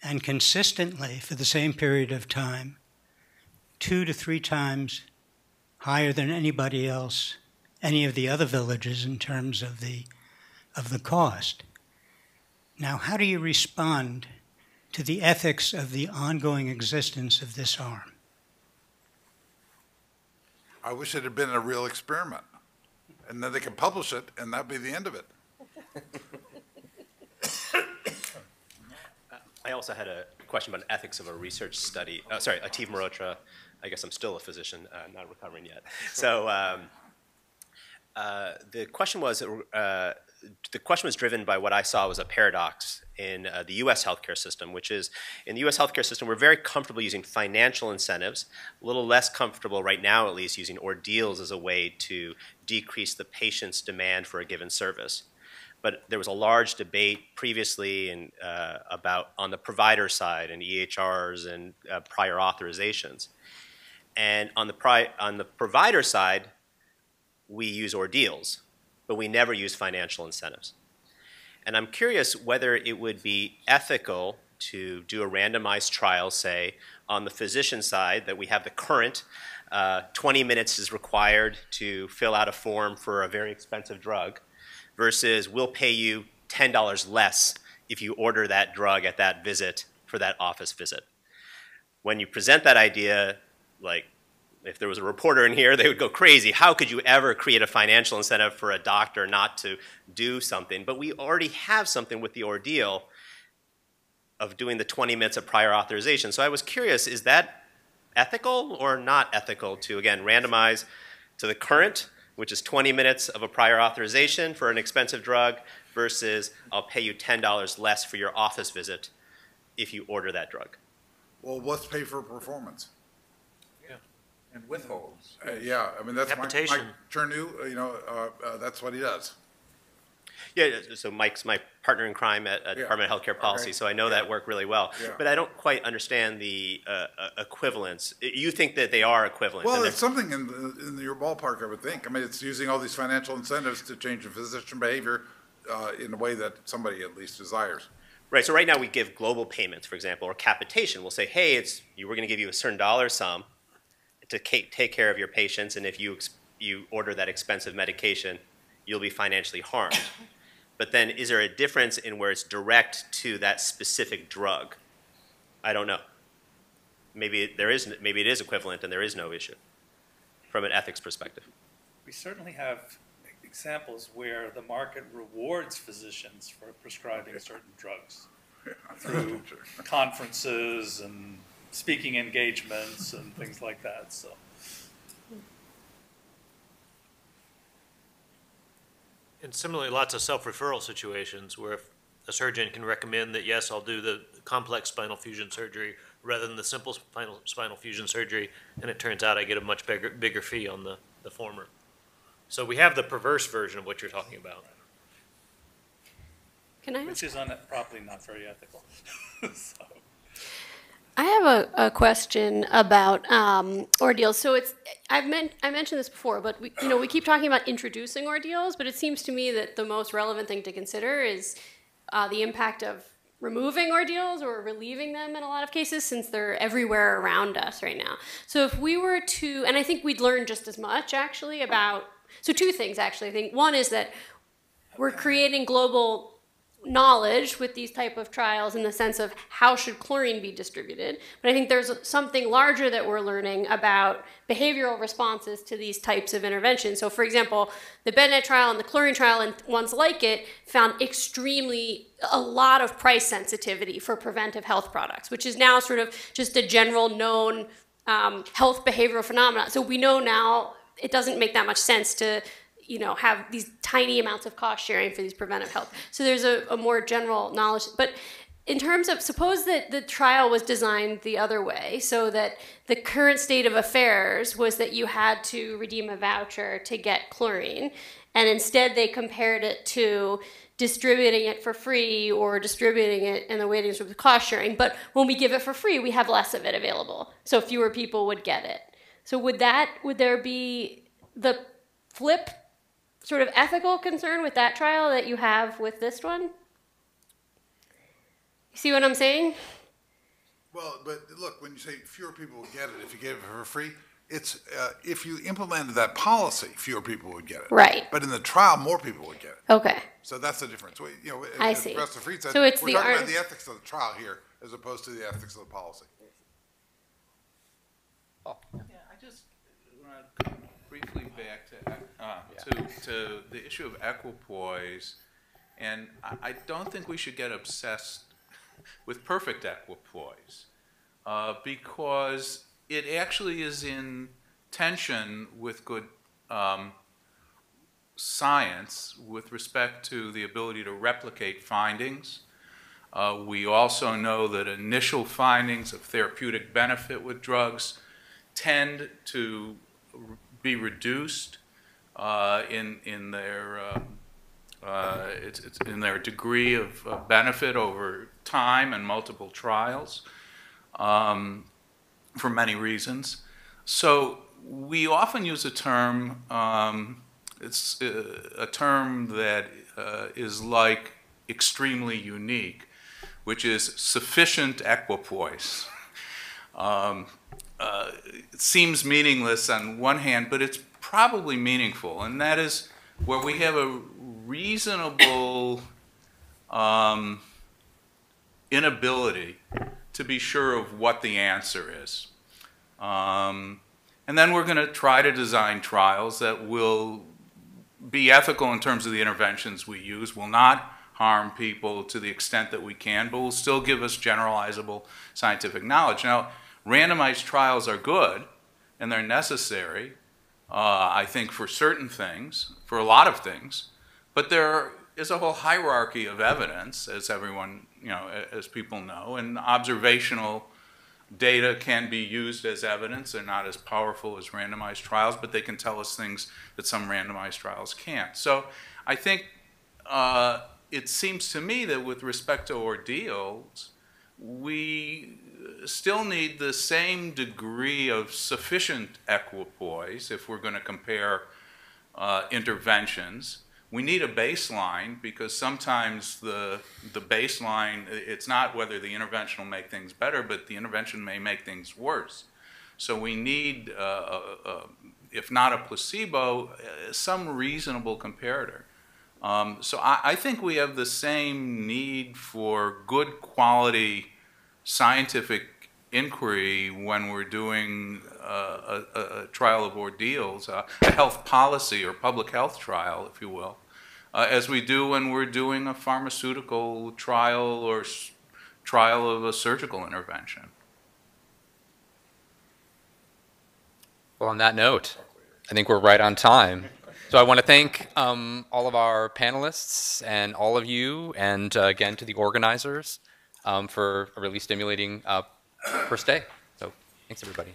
and consistently for the same period of time, 2 to 3 times higher than anybody else, any of the other villages in terms of the cost. Now, how do you respond to the ethics of the ongoing existence of this arm? I wish it had been a real experiment, and then they could publish it, and that'd be the end of it. I also had a question about ethics of a research study. Sorry, Atif Marotra. I guess I'm still a physician, not recovering yet. So the question was driven by what I saw was a paradox in the US healthcare system, which is, in the US healthcare system, we're very comfortable using financial incentives, a little less comfortable right now at least using ordeals as a way to decrease the patient's demand for a given service. But there was a large debate previously in, about on the provider side and EHRs and prior authorizations. And on the provider side, we use ordeals, but we never use financial incentives. And I'm curious whether it would be ethical to do a randomized trial, say, on the physician side, that we have the current 20 minutes is required to fill out a form for a very expensive drug, versus we'll pay you $10 less if you order that drug at that visit for that office visit. When you present that idea, like, if there was a reporter in here, they would go crazy. How could you ever create a financial incentive for a doctor not to do something? But we already have something with the ordeal of doing the 20 minutes of prior authorization. So I was curious, is that ethical or not ethical to, again, randomize to the current, which is 20 minutes of a prior authorization for an expensive drug, versus I'll pay you $10 less for your office visit if you order that drug? Well, let's pay for performance. And withholds. Yeah, I mean, that's Mike Chernew, you know, that's what he does. Yeah, so Mike's my partner in crime at Department of Healthcare Policy, so I know that work really well. Yeah. But I don't quite understand the equivalence. You think that they are equivalent. Well, it's something in your ballpark, I would think. I mean, it's using all these financial incentives to change the physician behavior in a way that somebody at least desires. Right, so right now we give global payments, for example, or capitation. We'll say, hey, we're going to give you a certain dollar sum to take care of your patients, and if you order that expensive medication, you'll be financially harmed. But then is there a difference in where it's direct to that specific drug? I don't know. Maybe it is equivalent and there is no issue from an ethics perspective. We certainly have examples where the market rewards physicians for prescribing certain drugs through conferences and speaking engagements and things like that. So, and similarly, lots of self-referral situations where if a surgeon can recommend that, yes, I'll do the complex spinal fusion surgery rather than the simple spinal fusion surgery, and it turns out I get a much bigger fee on the former. So we have the perverse version of what you're talking about. Can I ask? Which is probably not very ethical. So. I have a question about ordeals. So I mentioned this before, but we keep talking about introducing ordeals, but it seems to me that the most relevant thing to consider is the impact of removing ordeals or relieving them in a lot of cases, since they're everywhere around us right now. So if we were to, and I think we'd learn just as much actually about, so two things actually. I think one is that we're creating global knowledge with these type of trials in the sense of how should chlorine be distributed. But I think there's something larger that we're learning about behavioral responses to these types of interventions. So for example, the BedNet trial and the chlorine trial and ones like it found a lot of price sensitivity for preventive health products, which is now sort of just a general known health behavioral phenomenon. So we know now it doesn't make that much sense to have these tiny amounts of cost sharing for these preventive health. So there's a more general knowledge. But in terms of, suppose that the trial was designed the other way, so that the current state of affairs was that you had to redeem a voucher to get chlorine, and instead they compared it to distributing it for free or distributing it in the waiting room with cost sharing. But when we give it for free, we have less of it available, so fewer people would get it. So would there be the flip sort of ethical concern with that trial that you have with this one? You see what I'm saying? Well, but look, when you say fewer people will get it if you gave it for free, it's if you implemented that policy, fewer people would get it. Right. But in the trial, more people would get it. Okay. So that's the difference. I see. The rest of free said, so it's we're talking about the ethics of the trial here as opposed to the ethics of the policy. Oh. Yeah, I just want to briefly back to the issue of equipoise, and I don't think we should get obsessed with perfect equipoise, because it actually is in tension with good science with respect to the ability to replicate findings. We also know that initial findings of therapeutic benefit with drugs tend to be reduced in their degree of benefit over time and multiple trials for many reasons. So we often use a term, it's a term that is like extremely unique, which is sufficient equipoise. It seems meaningless on one hand, but it's probably meaningful, and that is where we have a reasonable inability to be sure of what the answer is. And then we're going to try to design trials that will be ethical in terms of the interventions we use, will not harm people to the extent that we can, but will still give us generalizable scientific knowledge. Now, randomized trials are good, and they're necessary, I think, for certain things, for a lot of things, but there is a whole hierarchy of evidence, as everyone, you know, as people know, and observational data can be used as evidence. They're not as powerful as randomized trials, but they can tell us things that some randomized trials can't. So I think it seems to me that with respect to ordeals, we still need the same degree of sufficient equipoise if we're going to compare interventions. We need a baseline, because sometimes the baseline, it's not whether the intervention will make things better, but the intervention may make things worse. So we need, if not a placebo, some reasonable comparator. So I think we have the same need for good quality scientific inquiry when we're doing a trial of ordeals, a health policy or public health trial, if you will, as we do when we're doing a pharmaceutical trial or trial of a surgical intervention. Well, on that note, I think we're right on time. So I want to thank all of our panelists and all of you, and again to the organizers for a really stimulating first day. So thanks, everybody.